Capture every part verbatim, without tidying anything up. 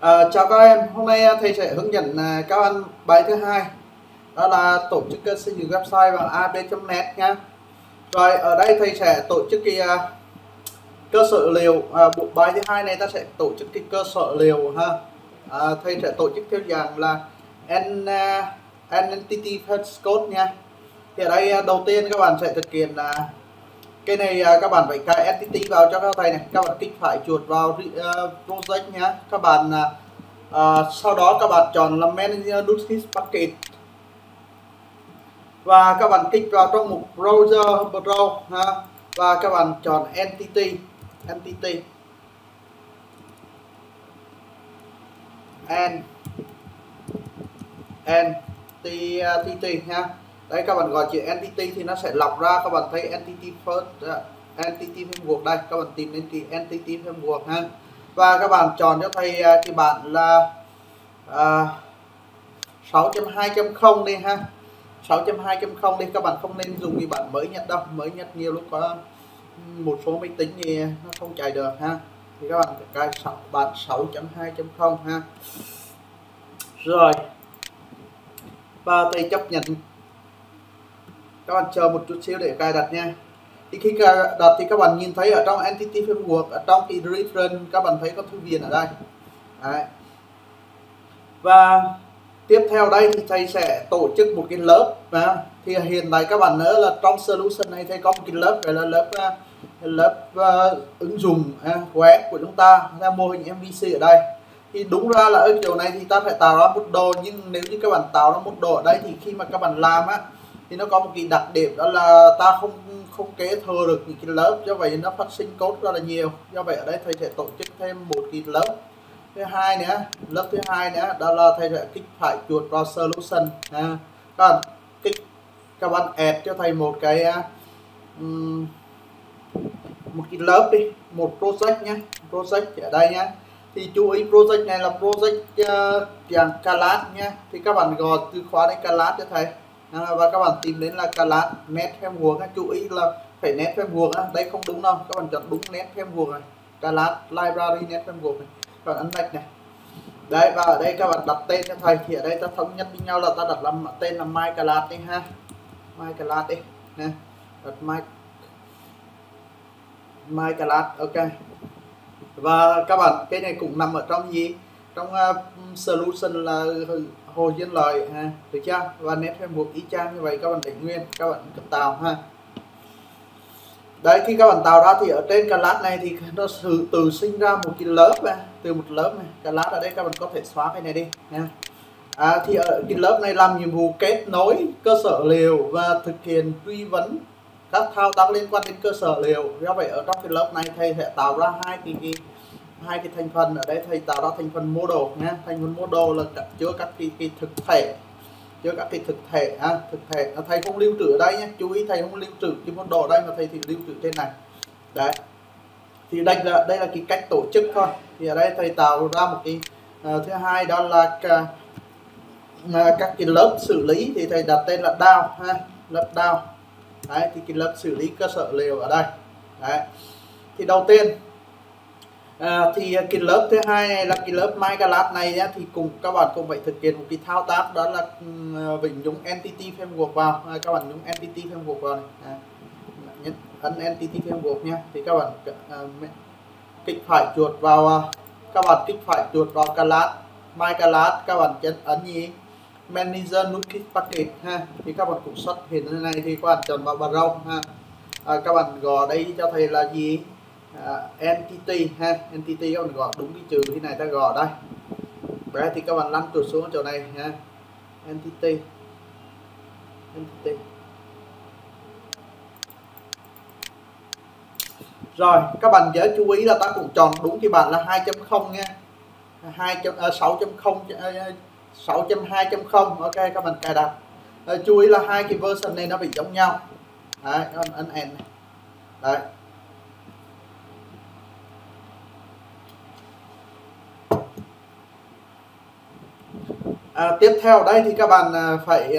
À, chào các em, hôm nay thầy sẽ hướng dẫn các anh bài thứ hai, đó là tổ chức xây dựng website bằng a ép chấm nét nha. Rồi ở đây thầy sẽ tổ chức cái uh, cơ sở liệu. Uh, bộ bài thứ hai này ta sẽ tổ chức cái cơ sở liệu ha. Uh, thầy sẽ tổ chức theo dạng là Entity Framework nha. Thì ở đây uh, đầu tiên các bạn sẽ thực hiện là uh, cái này các bạn phải cài entity vào cho các thầy này, các bạn kích phải chuột vào project nhé. Các bạn uh, sau đó các bạn chọn là manager this bucket và các bạn kích vào trong mục browser browser ha, và các bạn chọn entity entity and entity nha. Đấy, các bạn gọi chữ entity thì nó sẽ lọc ra, các bạn thấy entity first, uh, entity framework đây, các bạn tìm đến cái entity framework ha. Và các bạn chọn cho thầy uh, thì bạn là uh, sáu chấm hai chấm không đi ha. sáu chấm hai chấm không đi, các bạn không nên dùng cái bản mới nhất đâu, mới nhất nhiều lúc có một số máy tính thì nó không chạy được ha. Thì các bạn cài bản sáu chấm hai chấm không ha. Rồi. Và thầy chấp nhận. Các bạn chờ một chút xíu để cài đặt nha. Thì khi cài đặt thì các bạn nhìn thấy ở trong Entity Framework, ở trong cái reference các bạn thấy có thư viện ở đây. Đấy. Và tiếp theo đây thì thầy sẽ tổ chức một cái lớp. À, thì hiện tại các bạn nhớ là trong solution này thầy có một cái lớp gọi là lớp lớp uh, ứng dụng uh, web của chúng ta, là mô hình em vê xê ở đây. Thì đúng ra là ở kiểu này thì ta phải tạo ra một đồ, nhưng nếu như các bạn tạo ra một đồ ở đây thì khi mà các bạn làm á thì nó có một cái đặc điểm đó là ta không không kế thừa được những cái lớp, do vậy nó phát sinh code rất là nhiều. Do vậy ở đây thầy sẽ tổ chức thêm một cái lớp thứ hai nữa, lớp thứ hai nữa đó là thầy sẽ kích phải chuột vào solution à, các bạn kích các bạn add cho thầy một cái um, một cái lớp đi, một project nhé, project ở đây nhé. Thì chú ý project này là project uh, dạng class nhé, thì các bạn gò từ khóa đến class cho thầy. À, và các bạn tìm đến là class .nét Framework, chú ý là phải .nét Framework á, đây không đúng đâu, các bạn chọn đúng .nét Framework này, class library .nét Framework này, các bạn ấn like này. Đấy, và ở đây các bạn đặt tên cho thầy, thì ở đây ta thống nhất với nhau là ta đặt làm tên là MyClass đi ha, MyClass đi, nè, đặt My MyClass, ok. Và các bạn cái này cũng nằm ở trong gì? Trong uh, solution là hồ dân lợi ha, được chưa? Và nét framework y chang như vậy, các bạn để nguyên, các bạn cần tạo ha. Đấy, khi các bạn tạo ra thì ở trên class này thì nó sự từ sinh ra một cái lớp này, từ một lớp này, class ở đây các bạn có thể xóa cái này đi nha. À, thì ở cái lớp này làm nhiệm vụ kết nối cơ sở liệu và thực hiện truy vấn các thao tác liên quan đến cơ sở liệu. Do vậy ở trong cái lớp này thầy sẽ tạo ra hai cái, cái hai cái thành phần, ở đây thầy tạo ra thành phần model nha. Thành phần model là chứa các cái, cái thực thể, chứa các cái thực thể ha, thực thể à, thầy không lưu trữ ở đây nhé, chú ý thầy không lưu trữ cái model ở đây mà thầy thì lưu trữ trên này. Đấy, thì đây là đây là cái cách tổ chức thôi. Thì ở đây thầy tạo ra một cái uh, thứ hai đó là cả, uh, các cái lớp xử lý, thì thầy đặt tên là down ha, lớp down. Đấy, thì cái lớp xử lý cơ sở liệu ở đây. Đấy, thì đầu tiên À, thì cái lớp thứ hai này là cái lớp MyClass này nhá, thì cùng các bạn cũng phải thực hiện một cái thao tác đó là mình nhúng entity framework vào. À, các bạn nhúng entity framework vào này. À, nhấn ấn entity framework nhé, thì các bạn à, kích phải chuột vào, các bạn kích phải chuột vào class MyClass, các bạn nhấn ấn gì manager nuget package ha, thì các bạn cũng xuất hiện như này, thì các bạn chọn vào browser ha. À, các bạn gõ đây cho thầy là gì? Uh, entity ha, entity các bạn gọi đúng cái trừ thế này ta gọi đây. Đấy, thì các bạn lăn chuột xuống chỗ này ha, entity entity. Rồi các bạn nhớ chú ý là ta cũng chọn đúng cái bản là hai chấm không nha, sáu chấm hai chấm không. Ok, các bạn cài đặt. À, chú ý là hai cái version này nó bị giống nhau. Đấy, các bạn ấn end này. Đấy, À, tiếp theo đây thì các bạn à, phải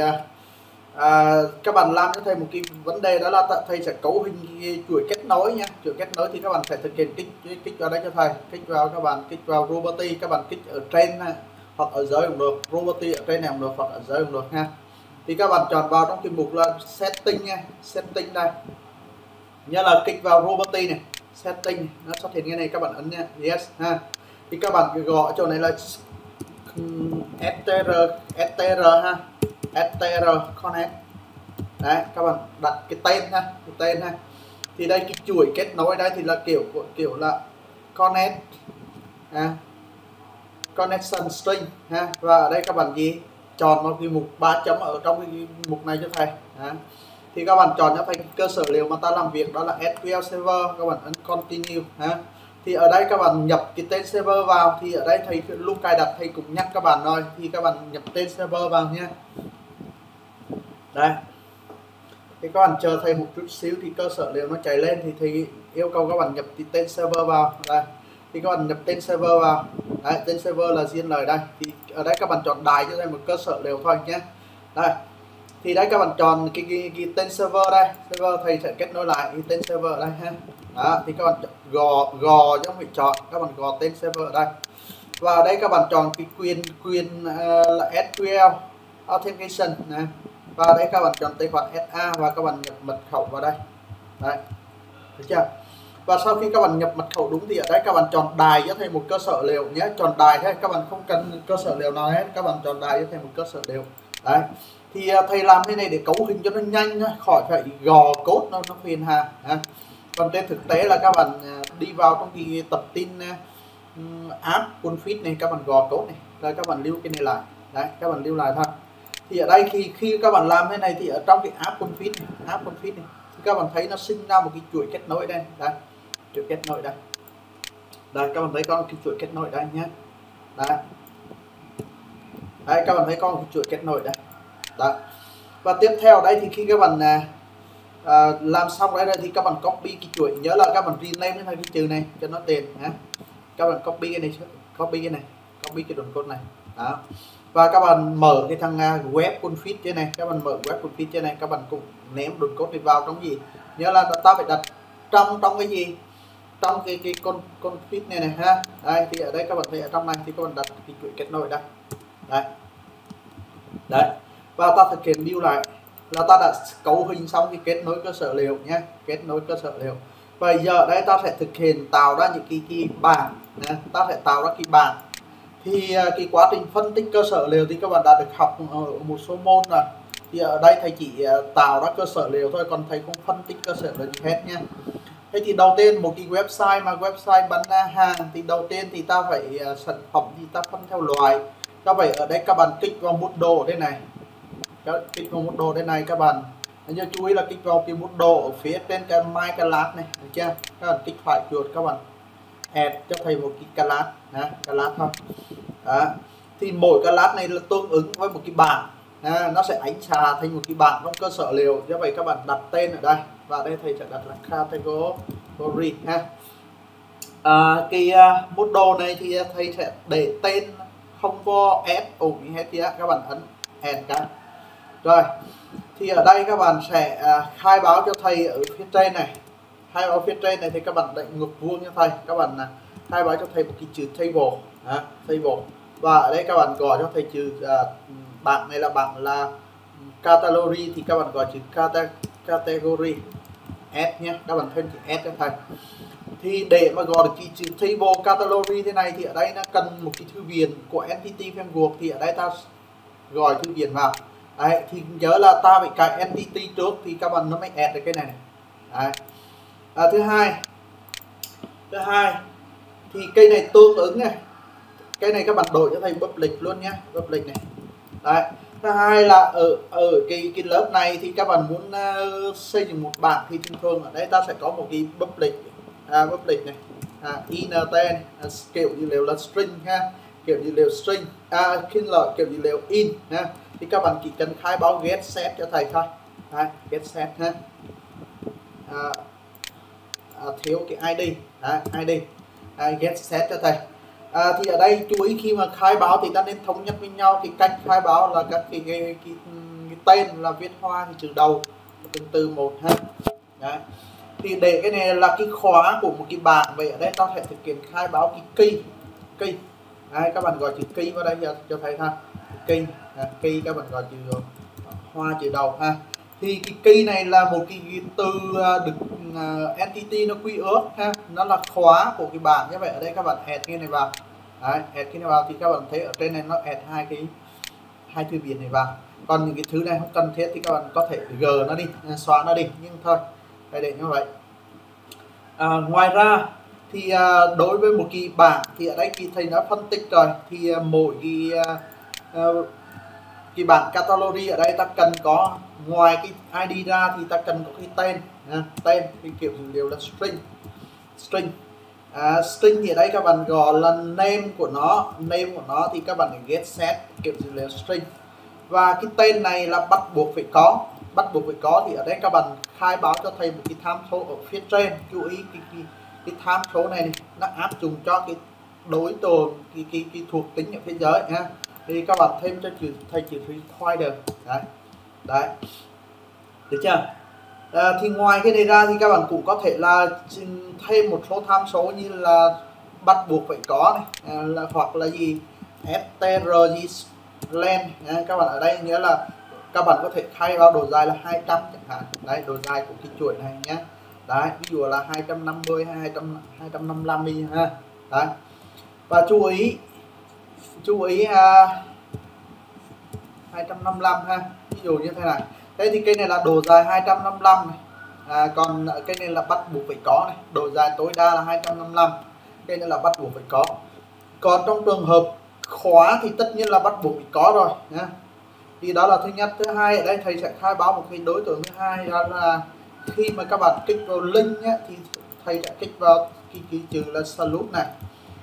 à, các bạn làm cho thầy một cái vấn đề đó là thầy sẽ cấu hình chuỗi kết nối nha, kiểu kết nối thì các bạn phải thực hiện kích kích vào đấy cho thầy, kích vào các bạn kích vào RobotA, các bạn kích ở trên hoặc ở dưới cũng được, RobotA ở trên này cũng được hoặc ở dưới cũng được ha. Thì các bạn chọn vào trong cái mục là setting nha, setting đây, nhớ là kích vào RobotA này, setting nó xuất hiện cái này các bạn ấn nha, yes ha. Thì các bạn gọi chỗ này là str str ha, str connect đấy, các bạn đặt cái tên ha, cái tên ha. Thì đây cái chuỗi kết nối đây thì là kiểu kiểu là connect ha, connection string ha. Và ở đây các bạn gì chọn một cái mục ba chấm ở trong cái mục này cho thầy ha. Thì các bạn chọn cho thầy cơ sở liệu mà ta làm việc đó là ét quy lờ Server, các bạn ấn continue ha. Thì ở đây các bạn nhập cái tên server vào, thì ở đây thầy lúc cài đặt thầy cũng nhắc các bạn rồi, thì các bạn nhập tên server vào nha. Đây thì các bạn chờ thầy một chút xíu thì cơ sở liệu nó chạy lên, thì thầy yêu cầu các bạn nhập cái tên server vào đây. Thì các bạn nhập tên server vào đấy, tên server là riêng lời đây. Thì ở đây các bạn chọn đài cho thầy một cơ sở liệu thôi nhé. Đây thì đấy các bạn chọn cái, cái, cái tên server đây, server thầy sẽ kết nối lại cái tên server đây ha. Đó, thì các bạn gò gò cho mình chọn, các bạn gò tên server ở đây. Và ở đây các bạn chọn cái quyền quyền uh, là ét quy lờ Authentication này. Và ở đây các bạn chọn tài khoản ét a và các bạn nhập mật khẩu vào đây. Đấy, được chưa? Và sau khi các bạn nhập mật khẩu đúng thì ở đây các bạn chọn đài cho thầy một cơ sở liệu nhé, chọn đài thế, các bạn không cần cơ sở liệu nào hết, các bạn chọn đài cho thầy một cơ sở liệu. Đấy. Thì thầy làm thế này để cấu hình cho nó nhanh, khỏi phải gò cốt nó nó phiền hà. Còn trên thực tế là các bạn đi vào trong cái tập tin app.config này, các bạn gò cốt này, rồi các bạn lưu cái này lại. Đấy, các bạn lưu lại thôi. Thì ở đây khi khi các bạn làm thế này thì ở trong cái app.config này, app.config này thì các bạn thấy nó sinh ra một cái chuỗi kết nối đây, đây, chuỗi kết nối đây. Đây các bạn thấy có cái chuỗi kết nối đây nhé. Đấy. Đấy các bạn thấy có một chuỗi kết nối đây. Đó. Và tiếp theo đây thì khi các bạn à, à, làm xong đây, đây thì các bạn copy cái chuỗi, nhớ là các bạn rename cái chữ này cho nó tiền nhé. Các bạn copy cái này, copy cái này, copy cái đoạn code này. Đó. Và các bạn mở cái thằng uh, web config trên này, các bạn mở web config trên này, các bạn cũng ném đoạn code này vào trong gì? Nhớ là ta phải đặt trong trong cái gì? Trong cái cái con config này này ha. Đây thì ở đây các bạn thấy ở trong này thì các bạn đặt cái chuỗi kết nối đây. Đấy. Đấy. Và ta thực hiện build lại là ta đã cấu hình xong cái kết nối cơ sở liệu nhé, kết nối cơ sở liệu. Và giờ đây ta sẽ thực hiện tạo ra những cái, cái bảng nhé. Ta sẽ tạo ra cái bảng. Thì cái quá trình phân tích cơ sở liệu thì các bạn đã được học một số môn rồi. Thì ở đây thầy chỉ tạo ra cơ sở liệu thôi, còn thầy không phân tích cơ sở liệu gì hết nhé. Thế thì đầu tiên một cái website mà website bán hàng thì đầu tiên thì ta phải sản phẩm thì ta phân theo loại. Các bạn ở đây các bạn kích vào mút đồ đây này, kích vào mút đồ đây này các bạn nhớ chú ý là kích vào cái mút đồ ở phía trên cái MyClass này, được chưa? Các bạn kích phải chuột, các bạn add cho thầy một cái class nè, class thôi. Đó. Thì mỗi class này là tương ứng với một cái bảng. Đó. Nó sẽ ánh xạ thành một cái bảng trong cơ sở liệu. Do vậy các bạn đặt tên ở đây và đây thầy sẽ đặt là category ha. À, cái uh, mút đồ này thì thầy sẽ để tên không có s ổn hết kia, các bạn ấn add cái. Rồi, thì ở đây các bạn sẽ khai báo cho thầy ở phía trên này. Khai báo phía trên này thì các bạn đánh ngược vuông cho thầy. Các bạn khai báo cho thầy một cái chữ table. Đó, table. Và ở đây các bạn gọi cho thầy chữ uh, bảng này là bảng là category. Thì các bạn gọi chữ cate, category S nhé. Các bạn thêm chữ S cho thầy. Thì để mà gọi được cái chữ table category thế này thì ở đây nó cần một cái thư viện của Entity Framework. Thì ở đây ta gọi thư viện vào. Đấy, thì nhớ là ta phải cài entity trước thì các bạn nó mới add được cái này. Đấy. À, thứ hai, thứ hai thì cây này tương ứng này, cây này các bạn đổi cho thầy public luôn nhé, public này. Đấy. Thứ hai là ở ở cái cái lớp này thì các bạn muốn uh, xây dựng một bảng thì thường thường ở đây ta sẽ có một cái public, à, public này, à, int này, à, kiểu dữ liệu là string ha, kiểu dữ liệu string, à, khi là kiểu dữ liệu in ha. Thì các bạn chỉ cần khai báo get set cho thầy thôi. Đấy, get set ha. À, à, thiếu cái i đê. Đấy, i đê. À, get set cho thầy. À, thì ở đây chú ý khi mà khai báo thì ta nên thống nhất với nhau. Thì cách khai báo là các cái, cái, cái, cái tên là viết hoa thì chữ đầu từ từ một ha. Đấy. Thì để cái này là cái khóa của một cái bảng vậy, ở đây ta sẽ thực hiện khai báo cái key, key. Đấy, các bạn gọi chữ key vào đây cho thầy ha, key, key các bạn gọi chữ hoa chữ đầu ha. Thì cái key này là một cái từ được uh, entity nó quy ước ha, nó là khóa của cái bảng như vậy. Ở đây các bạn add cái này vào, đấy, add cái này vào thì các bạn thấy ở trên này nó add hai cái hai thư viện này vào. Còn những cái thứ này không cần thiết thì các bạn có thể g nó đi, xóa nó đi, nhưng thôi phải để như vậy. À, ngoài ra thì à, đối với một cái bảng thì ở đây thì thầy đã phân tích rồi, thì à, mỗi cái à, cái bảng category ở đây ta cần có, ngoài cái i đê ra thì ta cần có cái tên, à, tên thì kiểu dữ liệu là string, string, à, string thì ở đây các bạn gọi là name của nó, name của nó thì các bạn phải get set kiểu dữ liệu string, và cái tên này là bắt buộc phải có, bắt buộc phải có. Thì ở đây các bạn khai báo cho thầy một cái tham số ở phía trên, chú ý cái, cái, cái tham số này, này nó áp dụng cho cái đối tượng cái, cái, cái thuộc tính ở phía dưới ha. Thì các bạn thêm cho chữ thầy chữ required đấy, đấy được chưa. À, thì ngoài cái này ra thì các bạn cũng có thể là thêm một số tham số như là bắt buộc phải có này, à, là, hoặc là gì strg len, à, các bạn ở đây nghĩa là các bạn có thể thay vào độ dài là hai trăm chẳng hạn. Đấy, độ dài của cái chuỗi này nhé. Đấy, ví dụ là hai trăm năm mươi hay hai trăm năm mươi lăm đi ha. Đấy. Và chú ý chú ý uh, hai trăm năm mươi lăm ha. Ví dụ như thế này. Thế thì cái này là độ dài hai trăm năm mươi lăm này. À, còn cái này là bắt buộc phải có này, độ dài tối đa là hai trăm năm mươi lăm. Cái này là bắt buộc phải có. Còn trong trường hợp khóa thì tất nhiên là bắt buộc phải có rồi nhé. Thì đó là thứ nhất. Thứ hai, ở đây thầy sẽ khai báo một cái đối tượng thứ hai, đó là khi mà các bạn kích vào link nhé, thì thầy sẽ kích vào cái, cái chữ là salute này.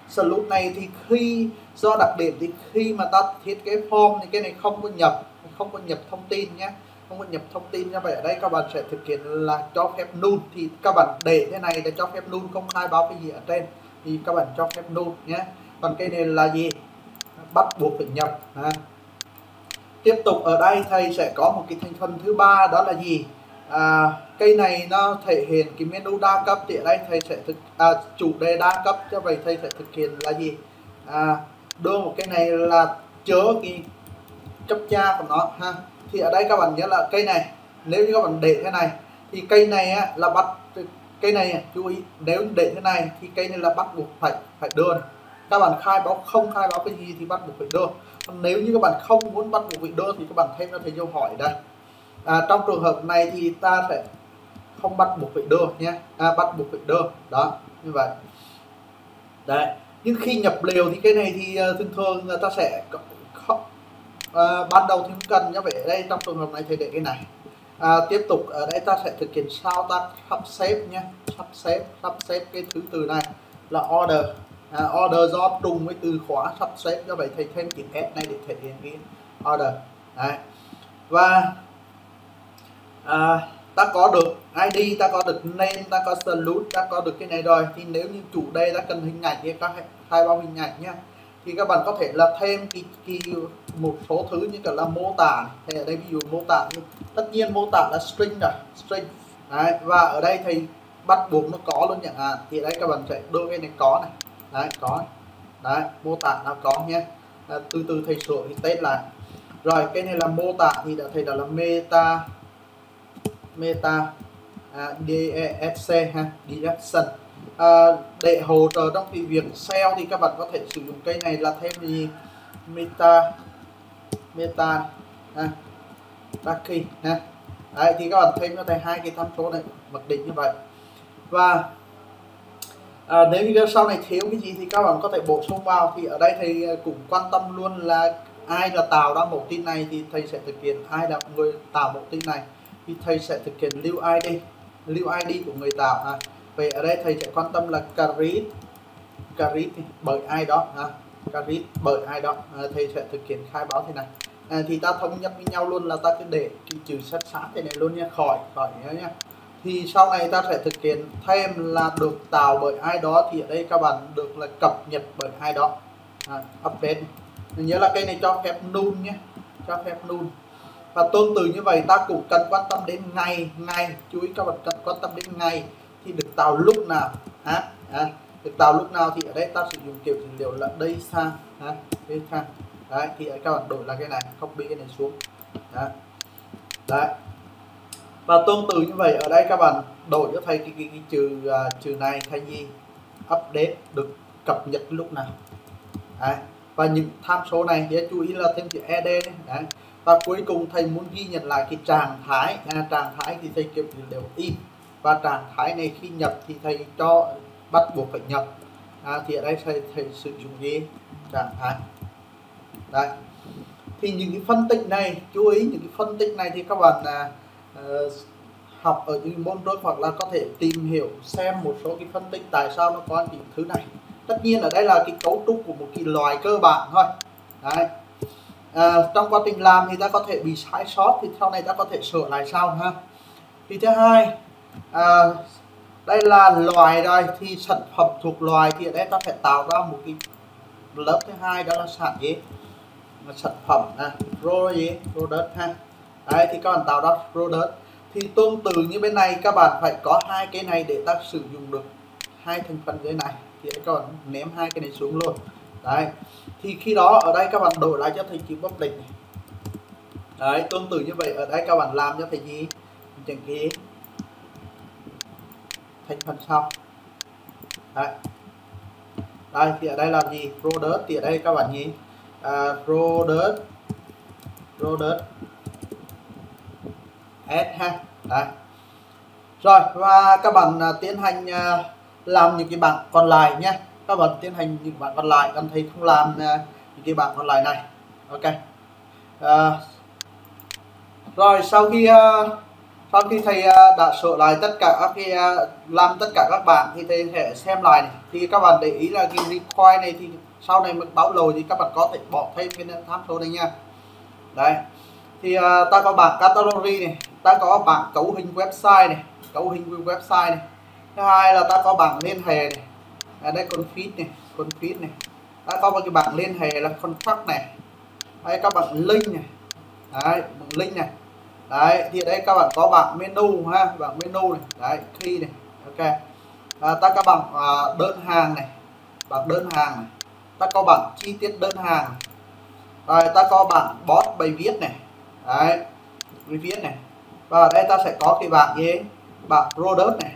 Salute này thì khi do đặc điểm thì khi mà ta thiết kế form thì cái này không có nhập, không có nhập thông tin nhé, không có nhập thông tin như vậy. Ở đây các bạn sẽ thực hiện là cho phép null, thì các bạn để thế này để cho phép null, không khai báo cái gì ở trên thì các bạn cho phép null nhé. Còn cái này là gì, bắt buộc phải nhập ha. Tiếp tục ở đây thầy sẽ có một cái thành phần thứ ba, đó là gì, à, cây này nó thể hiện cái menu đa cấp. Thì ở đây thầy sẽ thực à, chủ đề đa cấp, cho vậy thầy sẽ thực hiện là gì, à, đưa một cái này là chứa cái cấp cha của nó ha. Thì ở đây các bạn nhớ là cây này, nếu như các bạn để thế này thì cây này á, là bắt cây này, chú ý nếu để thế này thì cây này là bắt buộc phải phải đưa này. Các bạn khai báo không khai báo cái gì thì bắt buộc phải đưa. Nếu như các bạn không muốn bắt buộc phải đưa thì các bạn thêm ra thầy dấu hỏi đây. À, trong trường hợp này thì ta sẽ không bắt buộc phải đưa nhé, à, bắt buộc phải đưa đó như vậy. Đấy. Nhưng khi nhập liều thì cái này thì thường thường người ta sẽ không, à, ban đầu thì không cần nhé. Vậy ở đây trong trường hợp này thì để cái này. À, tiếp tục ở đây ta sẽ thực hiện sao ta sắp xếp nhé, sắp xếp sắp xếp cái thứ từ này là order. À, order do trùng với từ khóa sắp xếp, do vậy thầy thêm chữ S này để thể hiện cái order. Đấy. Và à, ta có được i đê, ta có được name, ta có salute, ta có được cái này rồi. Thì nếu như chủ đề ta cần hình ảnh thì ta khai báo hình ảnh nhé. Thì các bạn có thể là thêm cái, cái một số thứ như cả là mô tả này. Thì ở đây ví dụ mô tả, tất nhiên mô tả là string rồi, string. Đấy. Và ở đây thầy bắt buộc nó có luôn chẳng hạn. Thì ở đây các bạn sẽ đưa cái này có này. Đấy, có đấy, mô tả là có nhé. Đấy, từ từ thầy sửa cái tên là rồi. Cái này là mô tả thì đã thầy đã là meta meta à, desc ha, direction, à, để hỗ trợ trong cái việc seo thì các bạn có thể sử dụng cái này là thêm gì meta meta ha, backing ha. Đấy, thì các bạn thêm cho thầy hai cái tham số này mặc định như vậy. Và à, nếu như sau này thiếu cái gì thì các bạn có thể bổ sung vào. Thì ở đây thầy cũng quan tâm luôn là ai là tạo ra mẫu tin này thì thầy sẽ thực hiện, ai là người tạo mẫu tin này thì thầy sẽ thực hiện lưu i đê, lưu i đê của người tạo. À, về ở đây thầy sẽ quan tâm là caret caret bởi ai đó, à, caret bởi ai đó, à, thầy sẽ thực hiện khai báo thế này. À, thì ta thống nhất với nhau luôn là ta cứ để trừ sát sát thế này luôn nha, khỏi khỏi nhé. Thì sau này ta sẽ thực hiện thêm là được tạo bởi ai đó, thì ở đây các bạn được là cập nhật bởi ai đó, à, update. Mình nhớ là cái này cho phép null nhé, cho phép null. Và tương tự như vậy ta cũng cần quan tâm đến ngày ngày chú ý các bạn cần quan tâm đến ngày. thì được tạo lúc nào ha, ha. Được tạo lúc nào thì ở đây ta sử dụng kiểu dữ liệu là đây sang ha, đây sang đấy, thì các bạn đổi là cái này, copy cái này xuống đó. Đấy, và tương tự như vậy ở đây các bạn đổi cho thầy cái, cái, cái trừ uh, trừ này thành gì, update, được cập nhật lúc nào đấy. Và những tham số này thì chú ý là thêm chữ ed đấy. Đấy, và cuối cùng thầy muốn ghi nhận lại cái trạng thái à, trạng thái thì thầy kiếm đều in, và trạng thái này khi nhập thì thầy cho bắt buộc phải nhập à, thì ở đây thầy, thầy sử dụng cái trạng thái đấy. Thì những cái phân tích này, chú ý những cái phân tích này thì các bạn à, uh, học ở những môn rồi, hoặc là có thể tìm hiểu xem một số cái phân tích tại sao nó có những thứ này. Tất nhiên ở đây là cái cấu trúc của một cái loài cơ bản thôi đấy. À, trong quá trình làm thì ta có thể bị sai sót thì sau này ta có thể sửa lại sau ha. Thì thứ hai à, đây là loài rồi, thì sản phẩm thuộc loài thì ở đây ta phải tạo ra một cái lớp thứ hai, đó là sản gì, sản phẩm nè, rồi product ha. Đấy, thì các bạn tạo ra product thì tương tự như bên này các bạn phải có hai cái này để ta sử dụng được hai thành phần dưới này, thì các bạn ném hai cái này xuống luôn. Đấy, thì khi đó ở đây các bạn đổi lại cho thầy chữ bóp đỉnh này. Đấy, tương tự như vậy ở đây các bạn làm cho thầy gì, những cái thành phần sau. Đấy, đây thì ở đây là gì, product, thì ở đây các bạn gì à, product product s ha. Đấy, rồi và các bạn à, tiến hành à, làm những cái bảng còn lại nhé. Các bạn tiến hành những bạn còn lại, em thấy không làm uh, những cái bạn còn lại này, ok. Uh, rồi sau khi uh, sau khi thầy uh, đã sửa lại tất cả các cái uh, làm tất cả các bạn thì thầy sẽ xem lại này. Thì các bạn để ý là cái require này thì sau này mình báo lỗi thì các bạn có thể bỏ thêm cái tham số này nha. Đấy, thì uh, ta có bảng category này, ta có bảng cấu hình website này, cấu hình website này. Thứ hai là ta có bảng liên hệ này. À, đây config này, config này. Đấy, có một cái bảng liên hệ là contract này. Đấy, các bạn link này. Đấy, bảng link này. Đấy, thì đây các bạn có bảng menu ha, bảng menu này. Đấy, key này. Ok. À, ta có bảng à, đơn hàng này, bảng đơn hàng này. Ta có bảng chi tiết đơn hàng. Rồi ta có bảng box bài viết này. Đấy, bài viết này. Và ở đây ta sẽ có cái bảng gì? Bảng product này.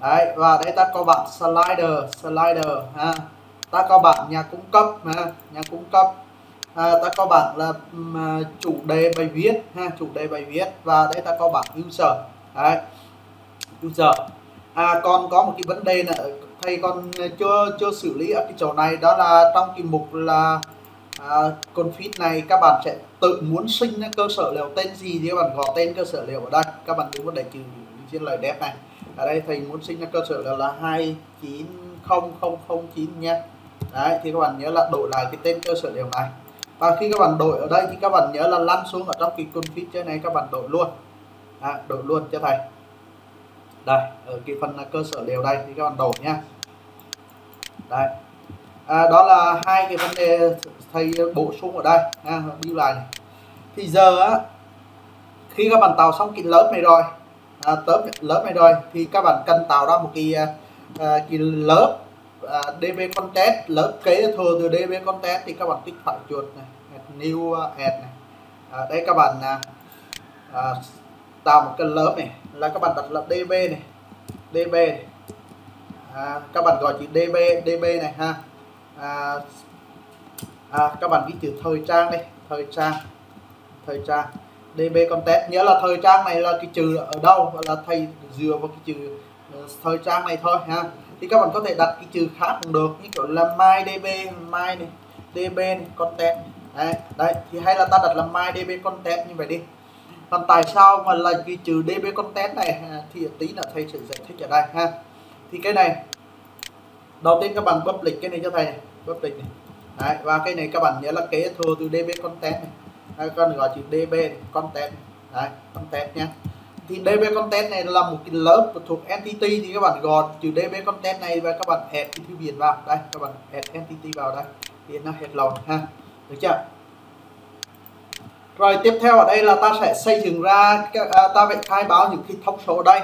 Đấy, và đây ta có bảng slider, slider ha. Ta có bảng nhà cung cấp ha, nhà cung cấp ha. Ta có bảng là um, chủ đề bài viết ha, chủ đề bài viết. Và đây ta có bảng user. Đấy, user. À, còn có một cái vấn đề là thầy còn chưa chưa xử lý ở cái chỗ này, đó là trong cái mục là uh, config này các bạn sẽ tự muốn sinh cơ sở liệu tên gì thì các bạn gõ tên cơ sở liệu ở đây. Các bạn cứ để trừ trên lời đẹp này. Ở đây thầy muốn sinh ra cơ sở là, là hai chín không không không chín nha. Đấy, thì các bạn nhớ là đổi lại cái tên cơ sở điều này. Và khi các bạn đổi ở đây thì các bạn nhớ là lăn xuống ở trong cái config trên này, các bạn đổi luôn. À, đổi luôn cho thầy. Đây, ở cái phần là cơ sở điều đây thì các bạn đổi nha. Đấy. À, đó là hai cái vấn đề thầy bổ sung ở đây à, đi lại này. Thì giờ á, khi các bạn tạo xong cái lớp này rồi, À, lớp, lớp này rồi thì các bạn cần tạo ra một cái, à, cái lớp à, DbContext, lớp kế thừa từ DbContext, thì các bạn kích phải chuột này, new add này. À, đây các bạn à, à, tạo một cái lớp này là các bạn đặt là db này, db này. À, các bạn gọi chữ db db này ha. À, à, các bạn ghi chữ thời trang đây, thời trang thời trang DbContext, nghĩa là thời trang này là cái trừ ở đâu, là thầy dựa vào cái trừ thời trang này thôi ha. Thì các bạn có thể đặt cái trừ khác cũng được, như kiểu là mydb, my này, db này, content đấy. Đấy, thì hay là ta đặt là mydbcontext như vậy đi. Còn tại sao mà là cái trừ DbContext này thì tí là thầy sẽ giải thích ở đây ha. Thì cái này đầu tiên các bạn public cái này cho thầy này, public này. Đấy, và cái này các bạn nhớ là kế thừa từ DbContext này. Đây, con gọi chữ db content đấy, content nhé. Thì db content này là một cái lớp thuộc entity, thì các bạn gọt chữ db content này và các bạn add cái thư viện vào đây, các bạn add entity vào đây thì nó hết lòng ha, được chưa? Rồi tiếp theo ở đây là ta sẽ xây dựng ra, ta phải khai báo những cái thông số ở đây.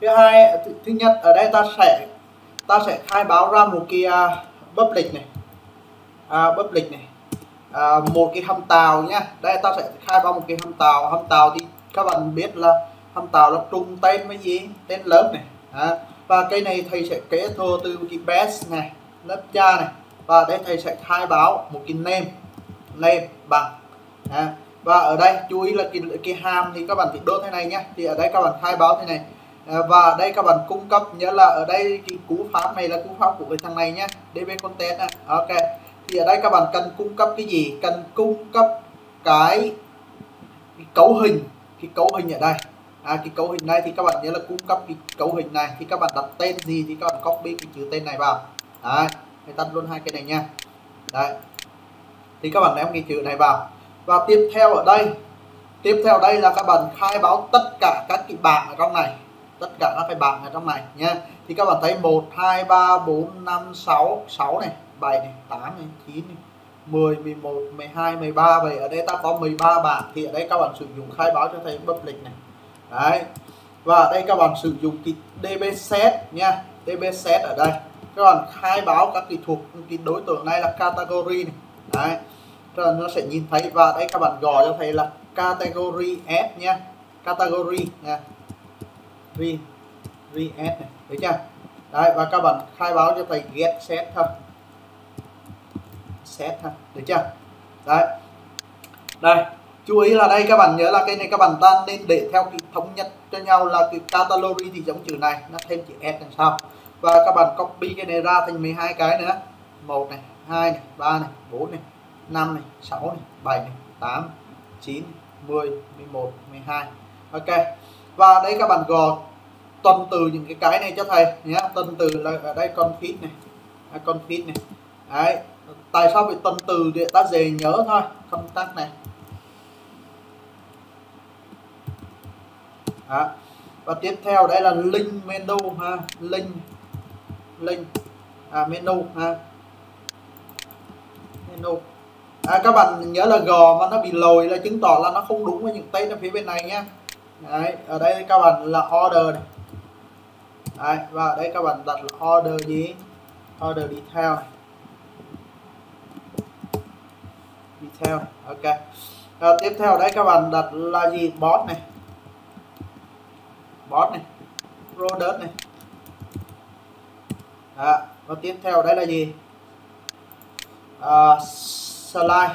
Thứ hai, thứ nhất ở đây ta sẽ ta sẽ khai báo ra một cái uh, public này, uh, public này, uh, một cái hầm tàu nhá. Đây ta sẽ khai báo một cái hầm tàu. Hầm tàu thì các bạn biết là hầm tàu là trùng tên với gì, tên lớp này. À, và cái này thầy sẽ kế thừa từ cái best này, lớp cha này, và đây thầy sẽ khai báo một cái name, name bằng. À, và ở đây chú ý là cái, cái hàm thì các bạn phải đốt thế này nhé. Thì ở đây các bạn khai báo thế này, à, và đây các bạn cung cấp, nhớ là ở đây cái cú pháp này là cú pháp của cái thằng này nhé, DbContext này. Ok, thì ở đây các bạn cần cung cấp cái gì? Cần cung cấp cái, cái cấu hình, cái cấu hình ở đây. À, cái cấu hình này thì các bạn nhớ là cung cấp cái cấu hình này, thì các bạn đặt tên gì thì các bạn copy cái chữ tên này vào. Đấy, mình tắt luôn hai cái này nha. Đấy, thì các bạn ném cái chữ này vào. Và tiếp theo ở đây, tiếp theo ở đây là các bạn khai báo tất cả các cái bảng ở trong này, tất cả các cái bảng ở trong này nha. Thì các bạn thấy một, hai, ba, bốn, năm, sáu, sáu này, bảy này, tám này, chín này, mười, mười một, mười hai, mười ba. Vậy ở đây ta có mười ba bảng, thì ở đây các bạn sử dụng khai báo cho thầy public này. Đấy. Và ở đây các bạn sử dụng cái dbset nha, dbset ở đây các bạn khai báo các cái thuộc cái đối tượng này là category này. Đấy, rồi nó sẽ nhìn thấy. Và đây các bạn gọi cho thầy là category s nha, category nha, ri ri s này, thấy chưa? Đấy, và các bạn khai báo cho thầy get set thôi, set thôi, được chưa? Đấy, đây chú ý là đây các bạn nhớ là cái này các bạn ta nên để theo cái thống nhất cho nhau là cái category thì giống chữ này, nó thêm chữ s làm sao. Và các bạn copy cái này ra thành mười hai cái nữa, một này, hai này, ba này, bốn này, năm này, sáu này, bảy này, tám, chín, mười, mười một, mười hai. Ok, và đây các bạn gò tuần từ những cái cái này cho thầy nhé. Tuần từ là ở đây config này, config này. Đấy, tại sao bị tuần từ để ta dễ nhớ thôi, công tắc này. Đó. Và tiếp theo đây là link menu ha, link link à, menu ha, menu. À, các bạn nhớ là gò mà nó bị lồi là chứng tỏ là nó không đúng với những tên ở phía bên này nhé. Đấy, ở đây các bạn là order này. Đấy, và ở đây các bạn đặt là order gì, order detail này. Detail này. Ok, à, tiếp theo đây các bạn đặt là gì, bot này, bot này, product này. Đó. Và tiếp theo đây là gì, à, slide,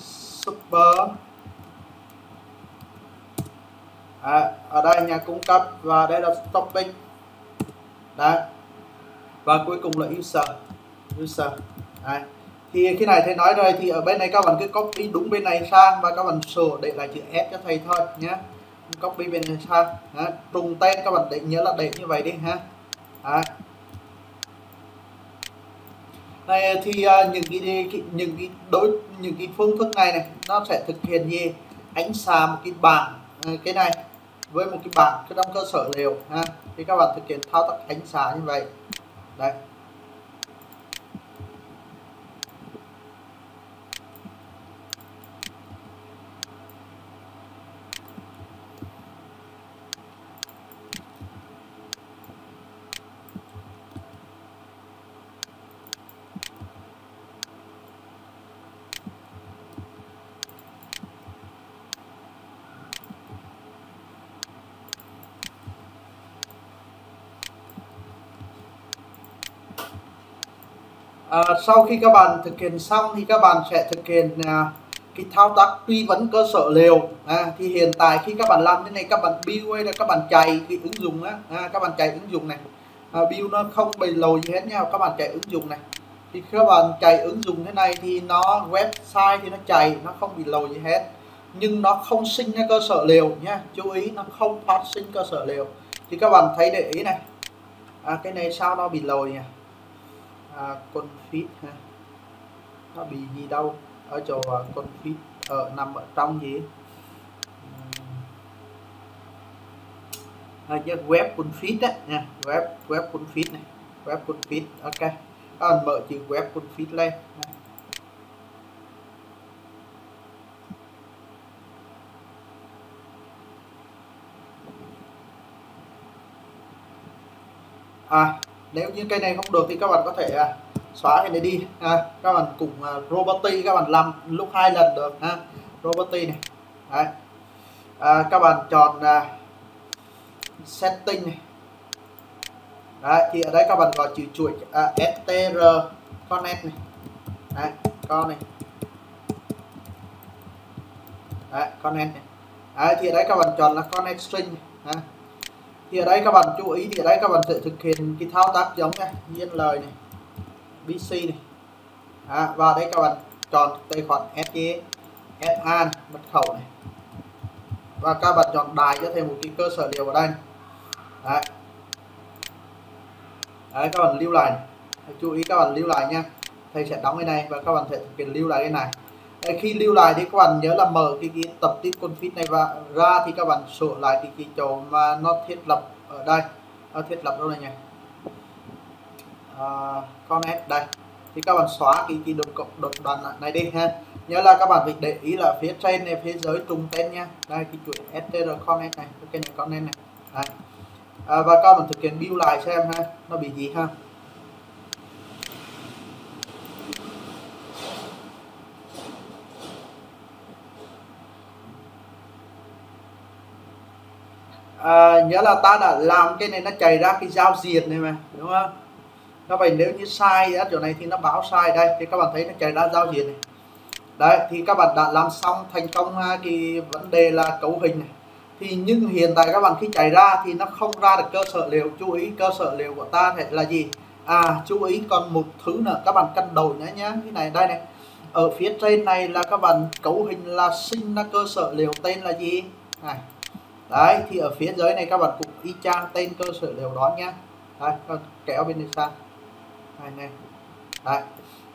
super. Đó. Ở đây nhà cung cấp, và đây là topic. Đó. Và cuối cùng là user, user. Đấy. Thì khi này thầy nói rồi, thì ở bên này các bạn cứ copy đúng bên này sang và các bạn sửa để lại chữ S cho thầy thôi nhé. Copy bên này sang, trùng tên các bạn để nhớ là để như vậy đi ha. Đấy. Này, thì uh, những cái những cái đối những cái phương thức này này nó sẽ thực hiện gì, ánh xà một cái bảng cái này với một cái bảng cái trong cơ sở đều ha. Thì các bạn thực hiện thao tác ánh xà như vậy. Đấy. À, sau khi các bạn thực hiện xong thì các bạn sẽ thực hiện à, cái thao tác truy vấn cơ sở liều. À, thì hiện tại khi các bạn làm thế này các bạn build là các bạn chạy cái ứng dụng á, à, các bạn chạy ứng dụng này, à, build nó không bị lồi gì hết nha. Các bạn chạy ứng dụng này thì các bạn chạy ứng dụng thế này thì nó website thì nó chạy nó không bị lồi gì hết, nhưng nó không sinh ra cơ sở liều nha. Chú ý nó không phát sinh cơ sở liều. Thì các bạn thấy để ý này, à, cái này sao nó bị lồi nha. À, config ha, nó bị gì đâu ở chỗ uh, config ở nằm ở trong gì, à, web config đấy nha, web web config này, web config. Ok, các bạn mở chữ web config lên. Nếu như cái này không được thì các bạn có thể xóa cái này đi ha. Các bạn cùng RobotA các bạn làm lúc hai lần được ha. RobotA này. Đấy. À, các bạn chọn à, setting này. Đấy, thì ở đây các bạn gọi chữ chuột à, strconnect này. Đấy, con này. Đấy, connect này. Đấy, thì ở đây các bạn chọn là connect string này. Đấy. Thì ở đây các bạn chú ý thì ở đây các bạn sẽ thực hiện cái thao tác giống này, nhiên lời này, bê xê này. À, và đây các bạn chọn tài khoản ét i ét, ét a, mật khẩu này. Và các bạn chọn đài cho thêm một cái cơ sở điều ở đây. Đấy. Đấy, các bạn lưu lại. Chú ý các bạn lưu lại nha. Thầy sẽ đóng cái này và các bạn sẽ thực hiện lưu lại cái này. Đấy, khi lưu lại thì các bạn nhớ là mở cái, cái tập tiếp config này và ra thì các bạn sửa lại cái, cái chỗ mà nó thiết lập ở đây. Nó thiết lập đâu này nhỉ? Uh, connect đây. Thì các bạn xóa cái, cái đột, đột đoạn này đi ha. Nhớ là các bạn phải để ý là phía trên này, phía dưới trùng tên nha. Đây cái chuỗi str connect này, cái này connect này. Đấy. À, và các bạn thực hiện build lại xem ha, nó bị gì ha. À, nhớ là ta đã làm cái này nó chạy ra cái giao diện này mà, đúng không? Nó vậy nếu như sai ở chỗ này thì nó báo sai đây, thì các bạn thấy nó chạy ra giao diện này. Đấy, thì các bạn đã làm xong thành công cái vấn đề là cấu hình này. Thì nhưng hiện tại các bạn khi chạy ra thì nó không ra được cơ sở liệu. Chú ý cơ sở liệu của ta thì là gì? À, chú ý còn một thứ nữa các bạn cần đổi nhé nhé. Cái này đây này. Ở phía trên này là các bạn cấu hình là sinh ra cơ sở liệu tên là gì? Này. Đấy, thì ở phía dưới này các bạn cũng y chang tên cơ sở liệu đó nhé. Đấy, các bạn kéo bên này sang. Này này. Đấy.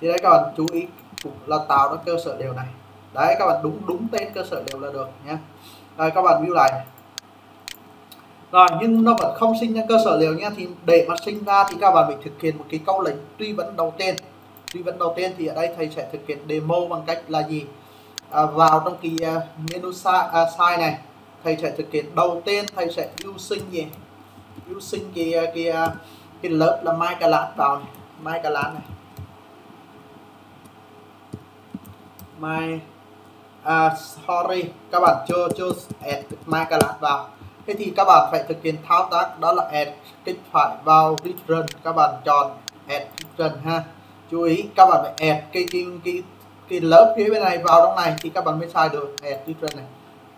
Thì đấy các bạn chú ý cũng là tạo ra cơ sở liệu này. Đấy, các bạn đúng đúng tên cơ sở liệu là được nhé. Rồi các bạn view lại. Rồi nhưng nó vẫn không sinh ra cơ sở liệu nha. Thì để mà sinh ra thì các bạn phải thực hiện một cái câu lệnh truy vấn đầu tiên. Truy vấn đầu tiên thì ở đây thầy sẽ thực hiện demo bằng cách là gì? À, vào trong cái menu site này, thầy sẽ thực hiện đầu tiên thầy sẽ yêu sinh gì? Yêu sinh cái cái cái lớp là MyClass vào, MyClass này. My À, sorry, các bạn chưa chưa add MyClass vào. Thế thì các bạn phải thực hiện thao tác đó là add kích phải vào return, các bạn chọn add return ha. Chú ý các bạn phải add cái cái cái, cái lớp phía bên này vào trong này thì các bạn mới sai được add return này.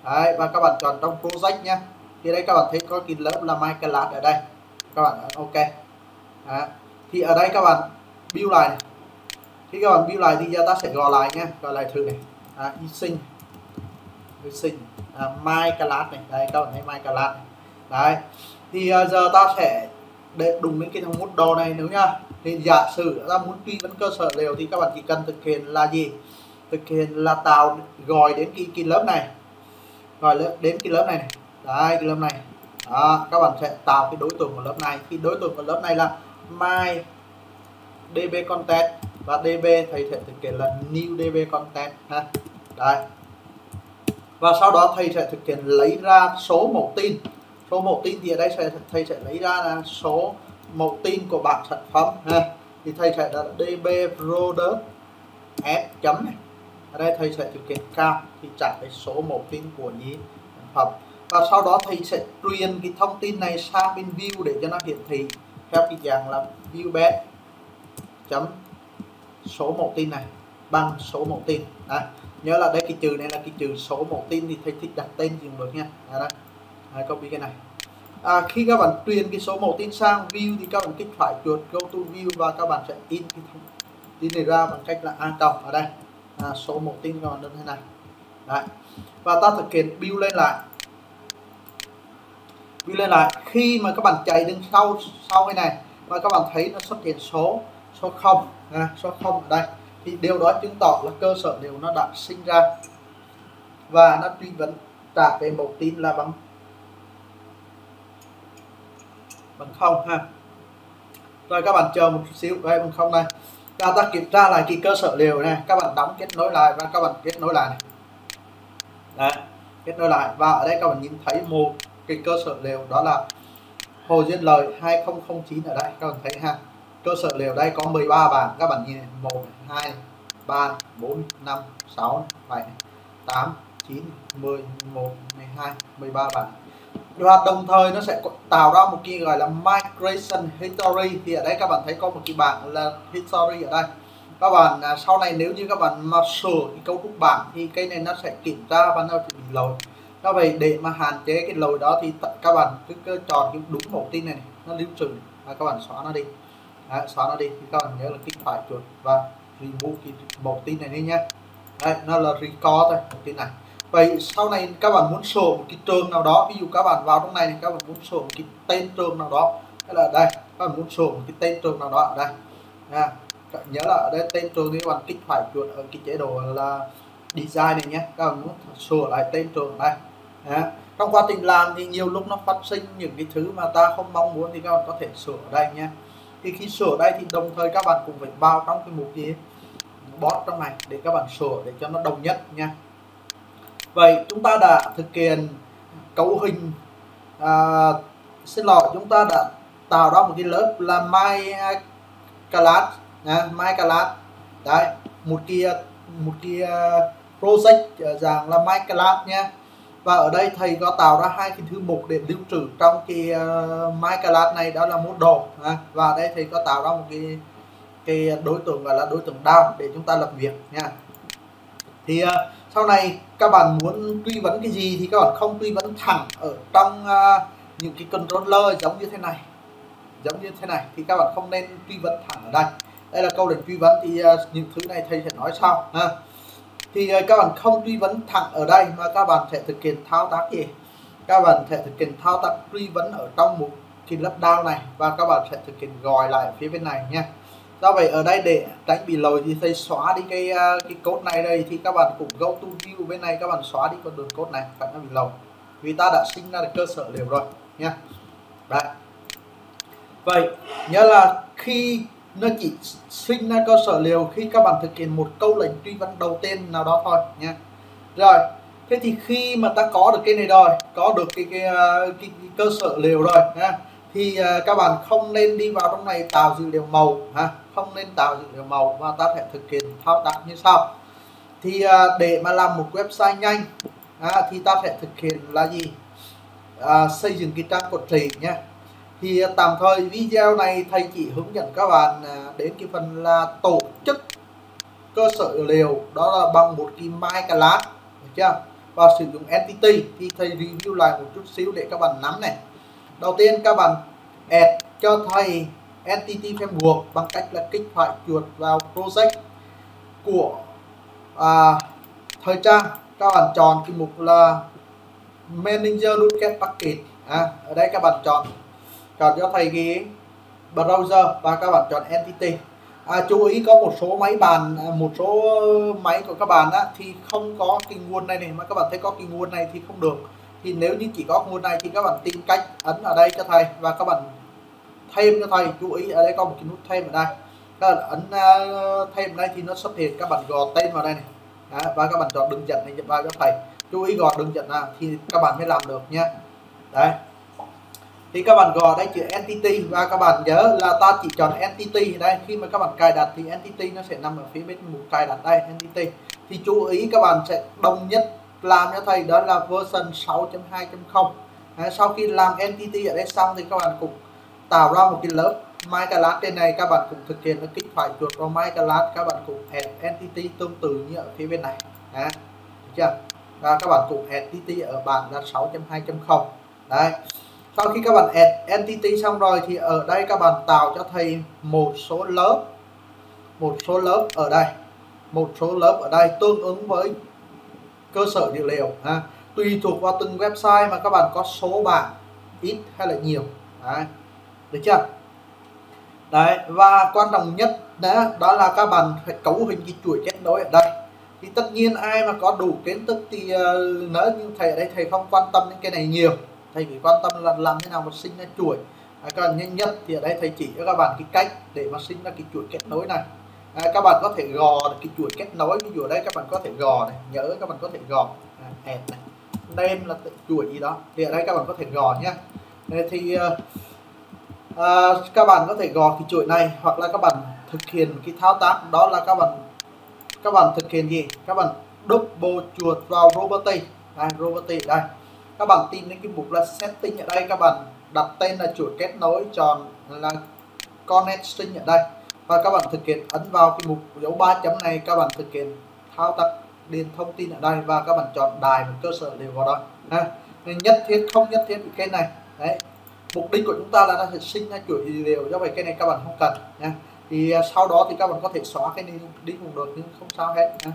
Đấy, và các bạn chọn trong project nhá. Thì đây các bạn thấy có cái lớp là MyClass ở đây. Các bạn ok. Đó. Thì ở đây các bạn build lại này. Khi các bạn build lại thì ta sẽ gọi lại nhá, gọi lại thử này. À, y sinh y sinh à, MyClass này, đây các bạn thấy MyClass này. Đấy thì à, giờ ta sẽ để đụng đến cái thằng mút đồ này nữa nha. Thì giả sử ta muốn truy vấn cơ sở liệu thì các bạn chỉ cần thực hiện là gì? Thực hiện là tạo gọi đến cái, cái lớp này, gọi lớp đến cái lớp này, này. Đấy cái lớp này. Đó, các bạn sẽ tạo cái đối tượng của lớp này. Thì đối tượng của lớp này là my DbContext và db thầy sẽ thực hiện là new DbContext ha. Đấy. Và sau đó thầy sẽ thực hiện lấy ra số mẫu tin. Số mẫu tin thì ở đây sẽ thầy sẽ lấy ra là số mẫu tin của bảng sản phẩm ha. Thì thầy sẽ là db product s chấm này. Ở đây thầy sẽ thực hiện count thì trả cái số mẫu tin của nhí sản phẩm. Và sau đó thầy sẽ truyền cái thông tin này sang bên view để cho nó hiển thị theo cái dạng là view best chấm số mẫu tin này bằng số mẫu tin. Đấy. Nhớ là đây cái trừ này là cái trừ số mẫu tin thì thầy thích đặt tên gì cũng được nha. Đấy, đấy, copy cái này. À, khi các bạn truyền cái số mẫu tin sang view thì các bạn kích phải chuột go to view và các bạn sẽ in cái thông tin này ra bằng cách là a cộng ở đây à, số mẫu tin các bạn đơn thế này. Đấy. Và ta thực hiện build lên lại. Build lên lại khi mà các bạn chạy đến sau sau cái này và các bạn thấy nó xuất hiện số số không à, số không ở đây thì điều đó chứng tỏ là cơ sở liệu nó đã sinh ra và nó truy vấn trả về mẫu tin là bằng bằng không ha. Rồi các bạn chờ một xíu đây bằng không này và ta kiểm tra lại cái cơ sở liệu này, các bạn đóng kết nối lại và các bạn kết nối lại này. Đấy, kết nối lại và ở đây các bạn nhìn thấy một cái cơ sở liệu đó là Hồ Duyên Lời hai không không chín ở đây, các bạn thấy ha. Cơ sở đều đây có mười ba bảng, các bạn nhìn này, một, hai, ba, bốn, năm, sáu, bảy, tám, chín, mười, mười một, mười hai, mười ba bảng. Và đồng thời nó sẽ tạo ra một cái gọi là migration history, thì ở đây các bạn thấy có một cái bảng là history ở đây. Các bạn sau này nếu như các bạn mà sửa cái cấu trúc bảng thì cái này nó sẽ kiểm tra và nó bị lỗi. Các vậy để mà hạn chế cái lỗi đó thì các bạn cứ chọn cái đúng mẫu tin này, nó lưu trữ và các bạn xóa nó đi. Đấy, xóa nó đi thì các bạn nhớ là kích phải chuột và remove cái mẫu tin này đi nhé. Đấy, nó là record thôi mẫu tin này. Vậy sau này các bạn muốn sửa một cái trường nào đó, ví dụ các bạn vào trong này thì các bạn muốn sửa một cái tên trường nào đó, thế là đây các bạn muốn sửa một cái tên trường nào đó ở đây nha. Nhớ là ở đây tên trường thì các bạn kích phải chuột ở cái chế độ là design này nhé, các bạn muốn sửa lại tên trường này. Đó. Trong quá trình làm thì nhiều lúc nó phát sinh những cái thứ mà ta không mong muốn thì các bạn có thể sửa ở đây nhé. Thì khi sửa ở đây thì đồng thời các bạn cũng phải vào trong cái mục gì box trong này để các bạn sửa để cho nó đồng nhất nha. Vậy chúng ta đã thực hiện cấu hình à, xin lỗi chúng ta đã tạo ra một cái lớp là MyClass, à, MyClass đấy, một cái một cái project dạng là MyClass nhé. Và ở đây thầy có tạo ra hai cái thứ mục để lưu trữ trong cái uh, MyClass này, đó là model à. Và ở đây thầy có tạo ra một cái cái đối tượng gọi là đối tượng down để chúng ta lập việc nha. Thì uh, sau này các bạn muốn truy vấn cái gì thì các bạn không truy vấn thẳng ở trong uh, những cái controller giống như thế này giống như thế này thì các bạn không nên truy vấn thẳng ở đây. Đây là câu lệnh truy vấn thì uh, những thứ này thầy sẽ nói sau ha. Thì các bạn không truy vấn thẳng ở đây mà các bạn sẽ thực hiện thao tác gì? Các bạn sẽ thực hiện thao tác truy vấn ở trong một cái lớp down này và các bạn sẽ thực hiện gọi lại ở phía bên này nha. Do vậy ở đây để tránh bị lỗi thì thầy xóa đi cái cái code này đây, thì các bạn cũng go to view bên này, các bạn xóa đi con đường code này phải nó bị lỗi. Vì ta đã sinh ra được cơ sở đều rồi nha. Đấy. Vậy nhớ là khi nó chỉ sinh ra cơ sở liệu khi các bạn thực hiện một câu lệnh truy vấn đầu tiên nào đó thôi nha. Rồi, thế thì khi mà ta có được cái này rồi, có được cái, cái, cái, cái cơ sở liệu rồi ha, thì uh, các bạn không nên đi vào trong này tạo dữ liệu màu ha, không nên tạo dữ liệu màu và ta sẽ thực hiện thao tác như sau. Thì uh, để mà làm một website nhanh ha, thì ta sẽ thực hiện là gì? Uh, xây dựng cái trang cột trị nha. Thì tạm thời video này thầy chỉ hướng dẫn các bạn đến cái phần là tổ chức cơ sở liệu, đó là bằng một cái MyClass, được chưa? Và sử dụng entity thì thầy review lại một chút xíu để các bạn nắm này. Đầu tiên các bạn add cho thầy Entity Framework bằng cách là kích phải chuột vào project của à, thời trang, các bạn chọn cái mục là Manager NuGet Package à, ở đây các bạn chọn chọn cho thầy cái browser và các bạn chọn entity. À, chú ý có một số máy bàn một số máy của các bạn á, thì không có cái nguồn này này, mà các bạn thấy có cái nguồn này thì không được. Thì nếu như chỉ có nguồn này thì các bạn tìm cách ấn ở đây cho thầy và các bạn thêm cho thầy, chú ý ở đây có một cái nút thêm ở đây, các bạn ấn uh, thêm ở đây thì nó xuất hiện, các bạn gõ tên vào đây này. Đó, và các bạn chọn đường dẫn này vào cho thầy, chú ý gõ đường dẫn nào thì các bạn mới làm được nhé. Đấy, thì các bạn gõ đây chữ entity và các bạn nhớ là ta chỉ chọn entity đây. Khi mà các bạn cài đặt thì entity nó sẽ nằm ở phía bên mục cài đặt đây, entity. Thì chú ý các bạn sẽ đồng nhất làm cho thầy đó là version sáu chấm hai chấm không. Sau khi làm entity ở đây xong thì các bạn cũng tạo ra một cái lớp MyClass trên này, các bạn cũng thực hiện nó kích phải chuột vào MyClass, các bạn cũng add entity tương tự như ở phía bên này. Đấy, chưa? Và các bạn cũng add entity ở bản là sáu chấm hai chấm không. Đấy. Sau khi các bạn add entity xong rồi thì ở đây các bạn tạo cho thầy một số lớp một số lớp ở đây một số lớp ở đây tương ứng với cơ sở dữ liệu ha. Tùy thuộc vào từng website mà các bạn có số bảng ít hay là nhiều. Đấy, được chưa? Đấy, và quan trọng nhất đó, đó là các bạn phải cấu hình cái chuỗi kết nối ở đây. Thì tất nhiên ai mà có đủ kiến thức thì uh, nếu như thầy ở đây thầy không quan tâm đến cái này nhiều, thầy chỉ quan tâm là làm thế nào mà sinh ra chuỗi. À, các bạn nhanh nhất thì ở đây thầy chỉ cho các bạn cái cách để mà sinh ra cái chuỗi kết nối này. À, các bạn có thể gò được cái chuỗi kết nối, ví dụ ở đây các bạn có thể gò này, nhớ các bạn có thể gò add à, này, name là chuỗi gì đó thì ở đây các bạn có thể gò nhé. Thì uh, à, các bạn có thể gọt cái chuỗi này, hoặc là các bạn thực hiện cái thao tác đó là các bạn các bạn thực hiện gì, các bạn double chuột vào RobotA đây, RobotA đây, các bạn tìm đến cái mục là setting ở đây, các bạn đặt tên là chuỗi kết nối tròn là connection ở đây, và các bạn thực hiện ấn vào cái mục dấu ba chấm này, các bạn thực hiện thao tác điền thông tin ở đây, và các bạn chọn đài và cơ sở đều vào đây. Nên nhất thiết không nhất thiết cái này đấy, mục đích của chúng ta là nó sẽ sinh ra chuỗi dữ liệu, do vậy cái này các bạn không cần nha. Thì sau đó thì các bạn có thể xóa cái này đi cũng được, nhưng không sao hết nha.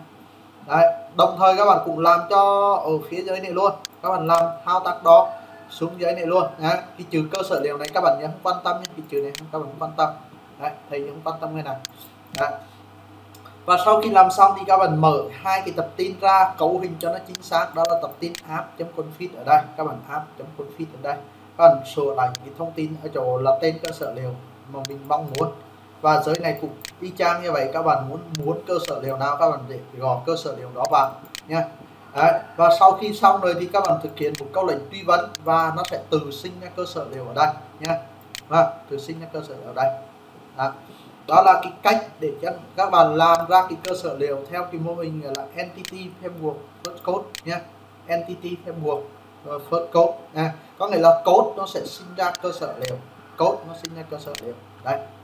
Đấy, đồng thời các bạn cũng làm cho ở phía dưới này luôn, các bạn làm thao tác đó xuống dưới này luôn nha. Cái chữ cơ sở liệu này các bạn nhé, không quan tâm những cái chữ này, các bạn không quan tâm đấy, thầy không quan tâm cái này đấy. Và sau khi làm xong thì các bạn mở hai cái tập tin ra, cấu hình cho nó chính xác, đó là tập tin app.config ở đây, các bạn app.config ở đây, các bạn sửa lại cái thông tin ở chỗ là tên cơ sở liệu mà mình mong muốn, và dưới này cũng y chang như vậy, các bạn muốn muốn cơ sở liệu nào các bạn để gõ cơ sở liệu đó vào nha. Đấy, và sau khi xong rồi thì các bạn thực hiện một câu lệnh truy vấn, và nó sẽ tự sinh ra cơ sở liệu ở đây nha, và tự sinh ra cơ sở ở đây. Đó. Đó là cái cách để các bạn làm ra cái cơ sở liệu theo cái mô hình là Entity Framework First Code nha, Entity Framework First Code nha. Có nghĩa là code nó sẽ sinh ra cơ sở liệu, code nó sinh ra cơ sở liệu. Đây.